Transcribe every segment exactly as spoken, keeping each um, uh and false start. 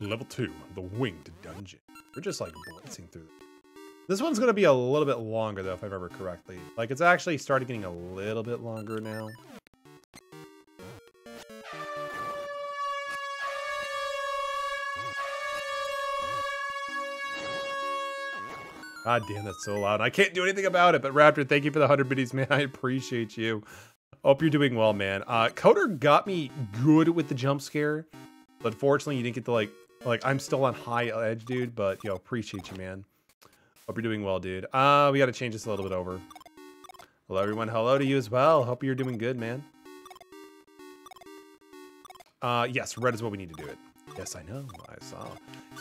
Level two, the Winged Dungeon. We're just like blitzing through this. This one's gonna be a little bit longer though, if I remember correctly. Like it's actually started getting a little bit longer now. God damn, that's so loud. I can't do anything about it, but Raptor, thank you for the one hundred biddies, man. I appreciate you. Hope you're doing well, man. Uh, Coder got me good with the jump scare, but fortunately you didn't get to like, like I'm still on high edge, dude, but yo, appreciate you, man. Hope you're doing well, dude. Uh, we gotta change this a little bit over. Hello, everyone. Hello to you as well. Hope you're doing good, man. Uh, yes, red is what we need to do it. Yes, I know. I saw.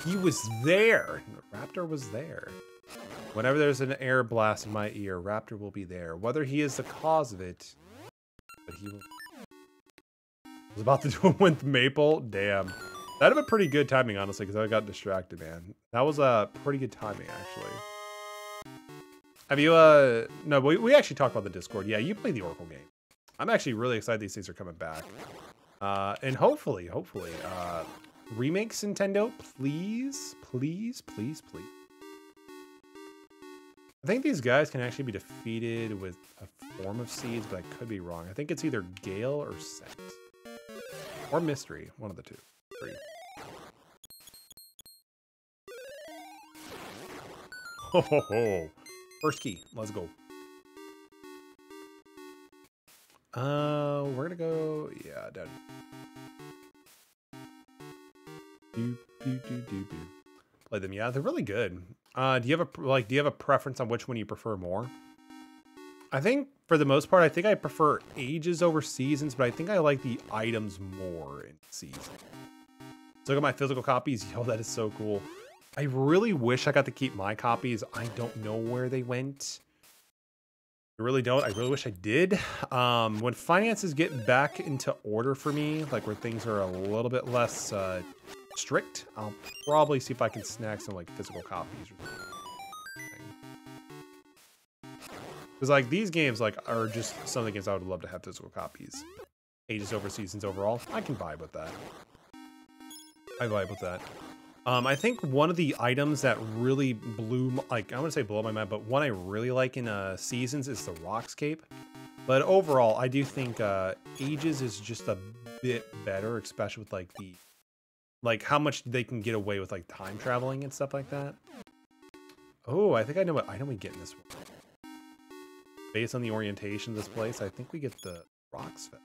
He was there. Raptor was there. Whenever there's an air blast in my ear, Raptor will be there. Whether he is the cause of it, but he will. I was about to do it with Maple. Damn. That'd have been pretty good timing, honestly, because I got distracted, man. That was a uh, pretty good timing, actually. Have you, uh, no, we, we actually talked about the Discord. Yeah, you played the Oracle game. I'm actually really excited these things are coming back. Uh, and hopefully, hopefully, uh, remakes, Nintendo, please, please, please, please. I think these guys can actually be defeated with a form of seeds, but I could be wrong. I think it's either Gale or Scent. Or Mystery, one of the two. Three. Ho ho ho. First key, let's go. Uh, we're gonna go, yeah, down. Do, do, do, do, do. Play them, yeah, they're really good. Uh, do you have a, like, do you have a preference on which one you prefer more? I think, for the most part, I think I prefer Ages over Seasons, but I think I like the items more in Seasons. So look at my physical copies. Yo, that is so cool. I really wish I got to keep my copies. I don't know where they went. I really don't. I really wish I did. Um, when finances get back into order for me, like where things are a little bit less uh, strict, I'll probably see if I can snag some like physical copies. Because like these games like are just some of the games I would love to have physical copies. Ages over Seasons overall, I can vibe with that. I vibe with that. Um, I think one of the items that really blew, like I want to say blow my mind, but one I really like in uh, Seasons is the Rock's Cape. But overall, I do think uh, Ages is just a bit better, especially with like the, like how much they can get away with like time traveling and stuff like that. Oh, I think I know what item we get in this one. Based on the orientation of this place, I think we get the Rock's Feather.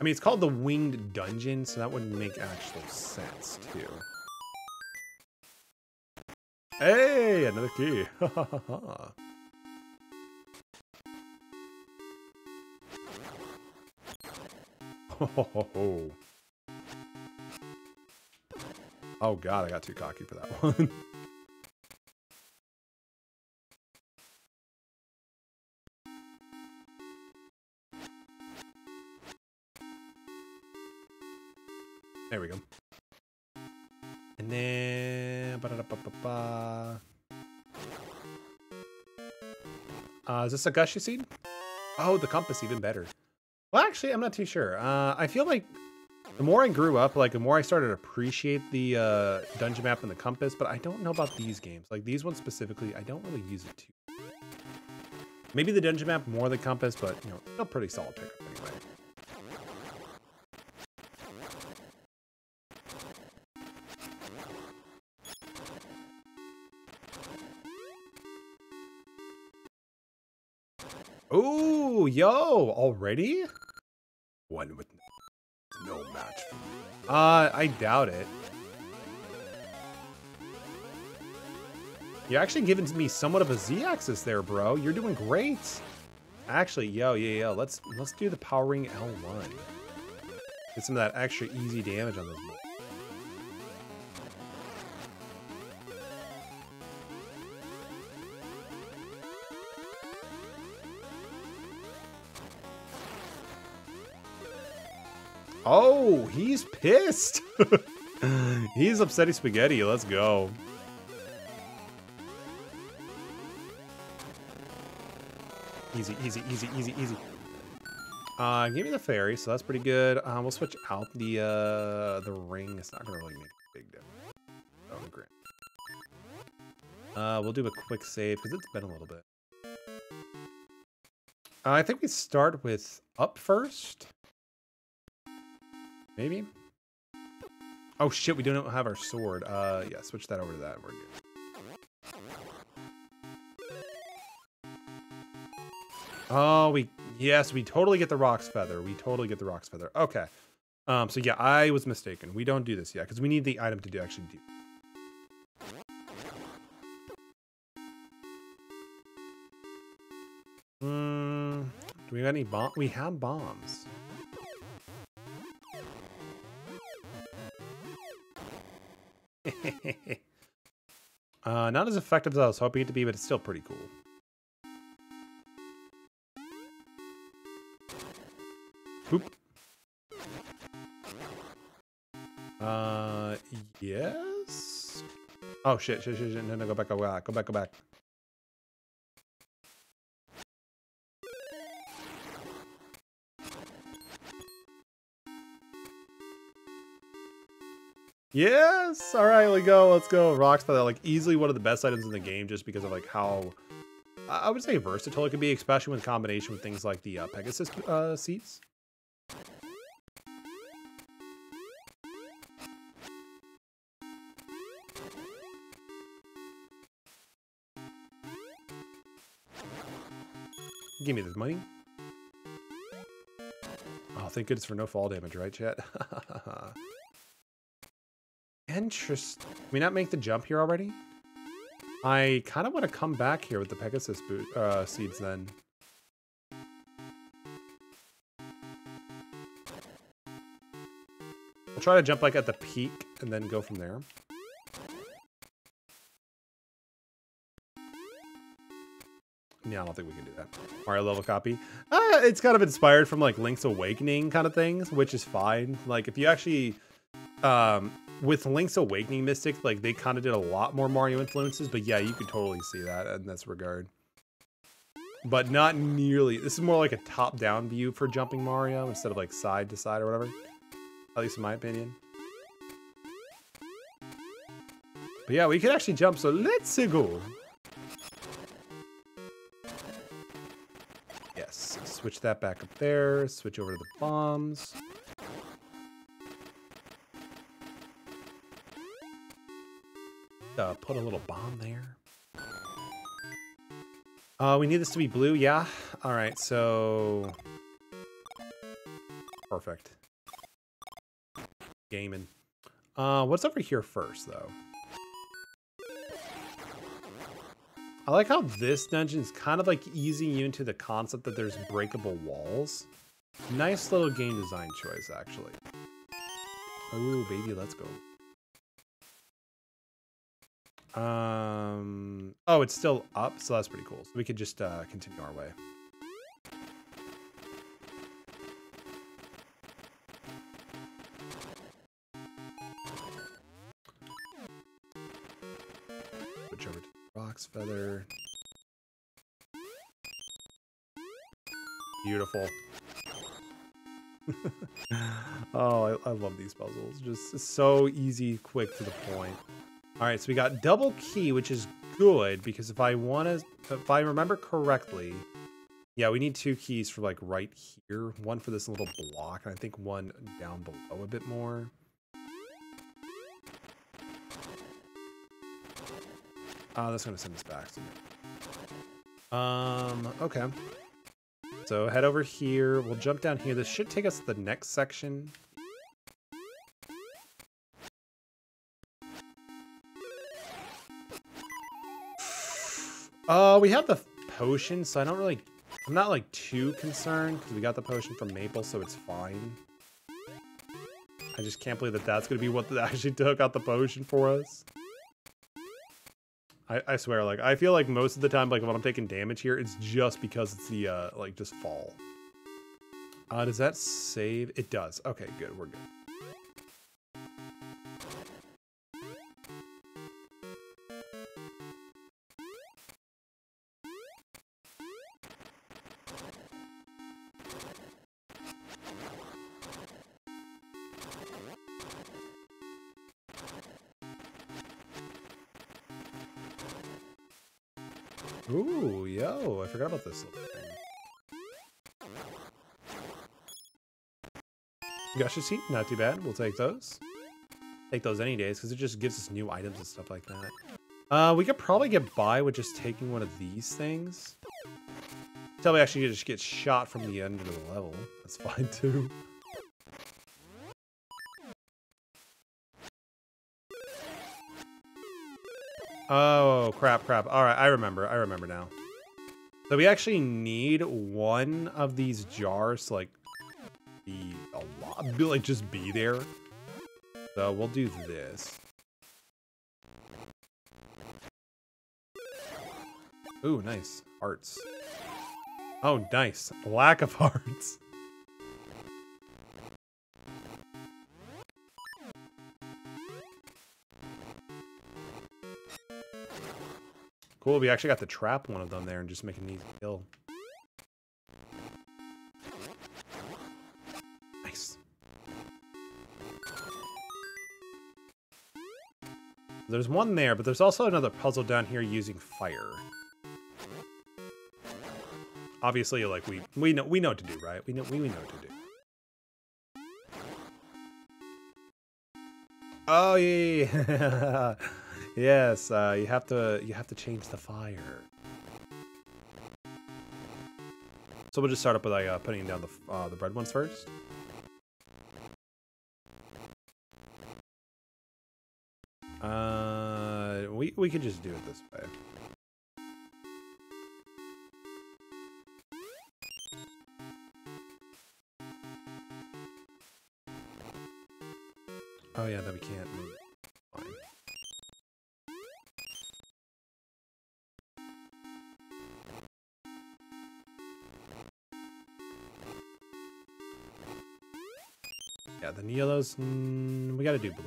I mean, it's called the Winged Dungeon, so that would make actual sense, too. Hey, another key. Oh, God, I got too cocky for that one. There we go. And then... Ba -da -da -ba -ba -ba. Uh, is this a Gushy Seed? Oh, the Compass, even better. Well, actually, I'm not too sure. Uh, I feel like the more I grew up, like the more I started to appreciate the uh, dungeon map and the Compass, but I don't know about these games. Like these ones specifically, I don't really use it too. Maybe the dungeon map, more the Compass, but you know, still pretty solid pickup anyway. Oh, yo, already? One with no match. Uh, I doubt it. You're actually giving me somewhat of a Z-axis there, bro. You're doing great. Actually, yo, yeah, yeah. Let's let's do the powering L one. Get some of that extra easy damage on this. Oh, he's pissed. He's upsetty spaghetti. Let's go. Easy, easy, easy, easy, easy. Uh, give me the fairy, so that's pretty good. Uh, we'll switch out the uh, the ring. It's not gonna really make a big difference. Oh, great. Uh, we'll do a quick save because it's been a little bit. Uh, I think we start with up first. Maybe. Oh shit, we don't have our sword. Uh, yeah, switch that over to that. We're good. Oh, we, yes, we totally get the rock's feather. We totally get the rock's feather. Okay. Um, so yeah, I was mistaken. We don't do this yet because we need the item to do actually do. Hmm. Do we have any bomb? We have bombs. uh, not as effective as I was hoping it to be, but it's still pretty cool. Oop. Uh, yes? Oh, shit, shit, shit, shit. No, no, go back, go back, go back, go back. Yes! All right, let's go, let's go. Rock's Feather, like, easily one of the best items in the game just because of, like, how... I would say versatile it could be, especially when combination with things like the uh, Pegasus uh, seats. Give me this money. Oh, thank goodness for no fall damage, right, chat? Interesting. Can we not make the jump here already? I kind of want to come back here with the Pegasus boot, uh, seeds then. I'll try to jump like at the peak and then go from there. Yeah, I don't think we can do that. Mario level copy. Uh, it's kind of inspired from like Link's Awakening kind of things, which is fine. Like if you actually, um, with Link's Awakening Mystic, like they kind of did a lot more Mario influences, but yeah, you could totally see that in this regard. But not nearly. This is more like a top-down view for jumping Mario instead of like side to side or whatever. At least in my opinion. But yeah, we could actually jump. So let's go. Switch that back up there, switch over to the bombs. Uh, put a little bomb there. Uh, we need this to be blue, yeah? All right, so... Perfect. Gaming. Uh, what's over here first, though? I like how this dungeon is kind of like easing you into the concept that there's breakable walls. Nice little game design choice, actually. Ooh, baby, let's go. Um, oh, it's still up, so that's pretty cool. So we could just uh, continue our way. Feather. Beautiful. oh, I, I love these puzzles. Just so easy, quick, to the point. All right, so we got double key, which is good because if I want to, if I remember correctly, yeah, we need two keys for like right here. One for this little block, and I think one down below a bit more. Uh, that's going to send us back to me. Um, okay. So head over here. We'll jump down here. This should take us to the next section. Uh, we have the potion, so I don't really... I'm not, like, too concerned, because we got the potion from Maple, so it's fine. I just can't believe that that's going to be what that actually took out the potion for us. I, I swear, like, I feel like most of the time, like, when I'm taking damage here, it's just because it's the, uh, like, just fall. Uh, does that save? It does. Okay, good. We're good. Ooh, yo, I forgot about this little thing. Gushy seat, not too bad. We'll take those. Take those any days, because it just gives us new items and stuff like that. Uh, we could probably get by with just taking one of these things. Until we actually just get shot from the end of the level. That's fine, too. Oh, crap, crap. All right, I remember. I remember now. So we actually need one of these jars to, like, be a lot, like, just be there. So we'll do this. Ooh, nice. Hearts. Oh, nice. Lack of hearts. Cool, we actually got to trap one of them there and just make an easy kill. Nice. There's one there, but there's also another puzzle down here using fire. Obviously, like we we know we know what to do, right? We know we, we know what to do. Oh yeah. yeah. Yes, uh, you have to you have to change the fire. So we'll just start up with like, uh, putting down the uh, the bread ones first. Uh, we we could just do it this way. Oh yeah, no, we can't move. Fine. Yeah, the yellows, mm, we gotta do blue.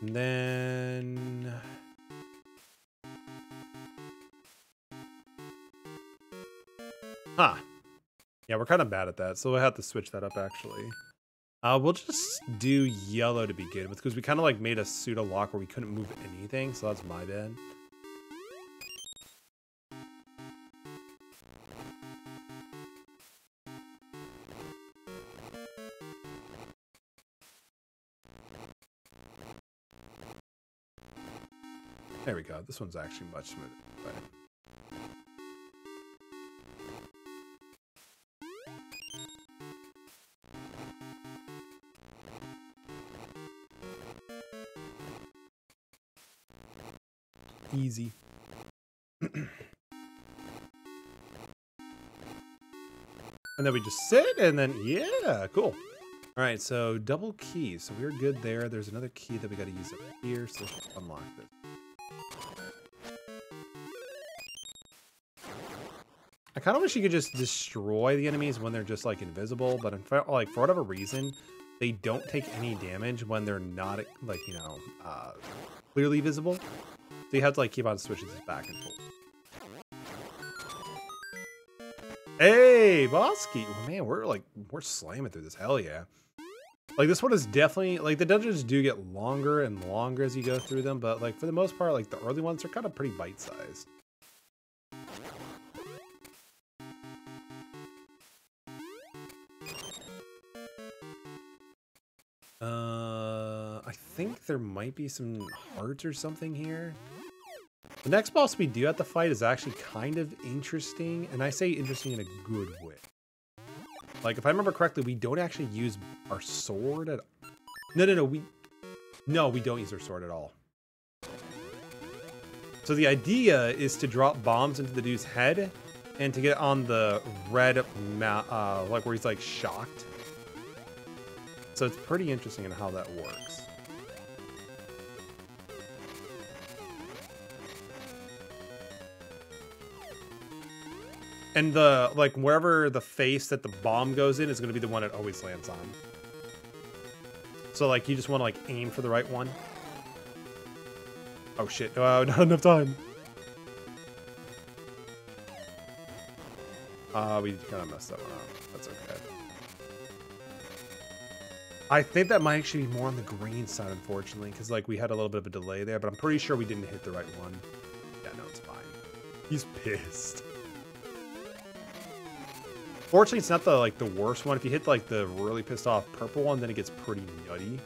And then... Huh. Yeah, we're kind of bad at that, so we'll have to switch that up, actually. Uh, we'll just do yellow to begin with, because we kind of like made a pseudo lock where we couldn't move anything, so that's my bad. There we go. This one's actually much smoother. But... easy. And then we just sit and then, yeah, cool. All right, so double keys. So we're good there. There's another key that we got to use up here, so let's unlock this. I kind of wish you could just destroy the enemies when they're just like invisible, but in fact, like for whatever reason, they don't take any damage when they're not like, you know, uh, clearly visible. So you have to like keep on switching this back and forth. Hey, Bosky! Oh, man, we're like we're slamming through this. Hell yeah! Like this one is definitely like the dungeons do get longer and longer as you go through them, but like for the most part, like the early ones are kind of pretty bite-sized. Uh, I think there might be some hearts or something here. The next boss we do have to fight is actually kind of interesting, and I say interesting in a good way. Like, if I remember correctly, we don't actually use our sword at... No, no, no, we... No, we don't use our sword at all. So the idea is to drop bombs into the dude's head, and to get on the red ma uh, like where he's, like, shocked. So it's pretty interesting in how that works. And the, like, wherever the face that the bomb goes in is going to be the one it always lands on. So, like, you just want to, like, aim for the right one. Oh, shit. Oh, not enough time. Uh, we kind of messed that one up. That's okay. I think that might actually be more on the green side, unfortunately, because like we had a little bit of a delay there, but I'm pretty sure we didn't hit the right one. Yeah, no, it's fine. He's pissed. Fortunately, it's not the like the worst one. If you hit like the really pissed off purple one, then it gets pretty nutty.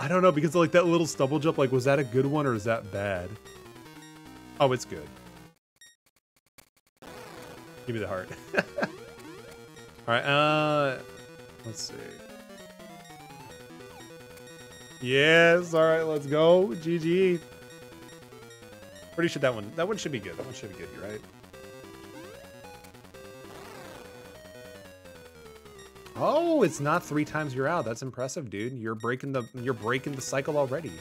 I don't know, because like that little stumble jump, like was that a good one or is that bad? Oh, it's good. Give me the heart. All right, uh, let's see. Yes, all right, let's go. G G. Pretty sure that one, that one should be good. That one should be good, you're right? Oh, it's not three times you're out. That's impressive, dude. You're breaking the, you're breaking the cycle already.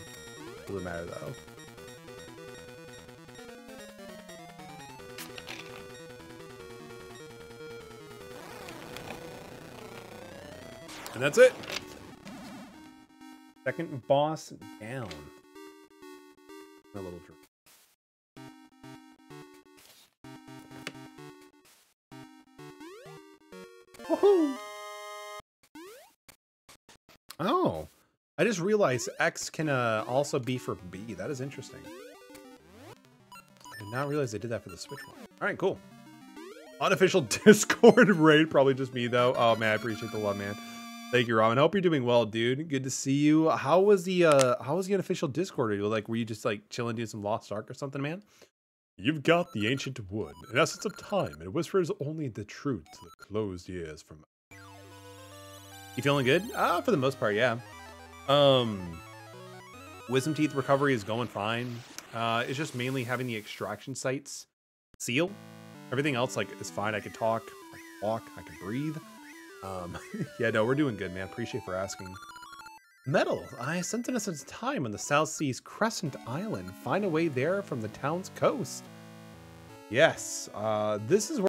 Doesn't matter though. And that's it. Second boss down. A little drink. Woohoo! Oh, I just realized X can uh, also be for B. That is interesting. I did not realize they did that for the Switch one. All right, cool. Unofficial Discord raid, probably just me though. Oh man, I appreciate the love, man. Thank you, Robin. Hope you're doing well, dude. Good to see you. How was the uh, how was the unofficial Discord? Are you like, were you just like chilling, doing some Lost Ark or something, man? You've got the ancient wood, an essence of time, and it whispers only the truth to the closed ears from. You feeling good? Ah, uh, for the most part, yeah. Um, Wisdom Teeth recovery is going fine. Uh, it's just mainly having the extraction sites seal. Everything else like is fine. I can talk, I can walk, I can breathe. Um, yeah, no, we're doing good, man. Appreciate for asking. Metal, I sent an essence of time on the South Seas Crescent Island. Find a way there from the town's coast. Yes, uh, this is where